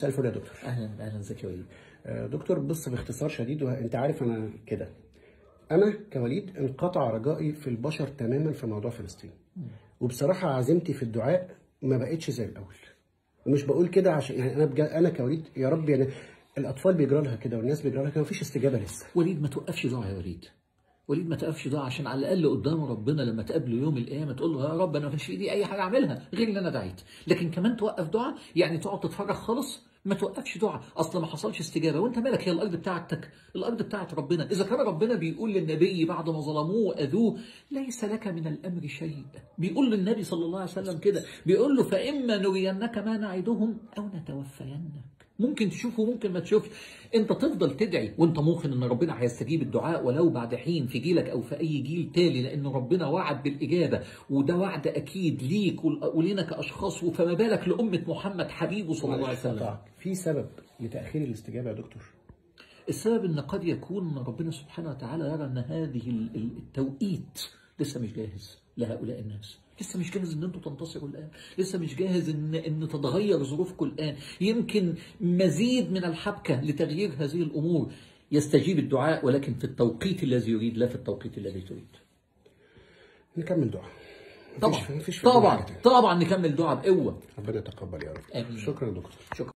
مساء الفل يا دكتور. اهلا ازيك يا وليد. دكتور بص، باختصار شديد انت عارف انا كده، انا كوليد انقطع رجائي في البشر تماما في موضوع فلسطين، وبصراحه عزيمتي في الدعاء ما بقتش زي الاول. ومش بقول كده عشان يعني انا كوليد يا رب، يعني الاطفال بيجرى لها كده والناس بيجرى لها كده، مفيش استجابه لسه. وليد ما توقفش دعاء يا وليد، وليد ما توقفش دعاء، عشان على الاقل قدامه ربنا لما تقابله يوم القيامه تقول له يا رب انا ما كانش في ايدي اي حاجه اعملها غير اللي انا دعيت. لكن كمان توقف دعاء يعني تقعد تتفرج خالص، ما توقفش دعاء، اصل ما حصلش استجابه وانت مالك، هي الارض بتاعتك، الارض بتاعت ربنا. اذا كان ربنا بيقول للنبي بعد ما ظلموه واذوه ليس لك من الامر شيء، بيقول للنبي صلى الله عليه وسلم كده، بيقول له فاما نرينك ما نعدهم او نتوفينك. ممكن تشوفه ممكن ما تشوفش، انت تفضل تدعي وانت موقن ان ربنا هيستجيب الدعاء ولو بعد حين في جيلك او في اي جيل تالي، لان ربنا وعد بالاجابه، وده وعد اكيد ليك ولينا كاشخاص، فما بالك لامه محمد حبيبه صلى الله عليه وسلم. في سبب لتاخير الاستجابه يا دكتور؟ السبب ان قد يكون ربنا سبحانه وتعالى يرى ان هذه التوقيت لسه مش جاهز لهؤلاء الناس، لسه مش جاهز ان انتوا تنتصروا الان، لسه مش جاهز ان تتغير ظروفكم الان، يمكن مزيد من الحبكه لتغيير هذه الامور. يستجيب الدعاء ولكن في التوقيت الذي يريد، لا في التوقيت الذي تريد. نكمل دعاء. طبعا مفيش طبعا نكمل دعاء بقوه. ربنا يتقبل يا رب. شكرا دكتور. شكرا.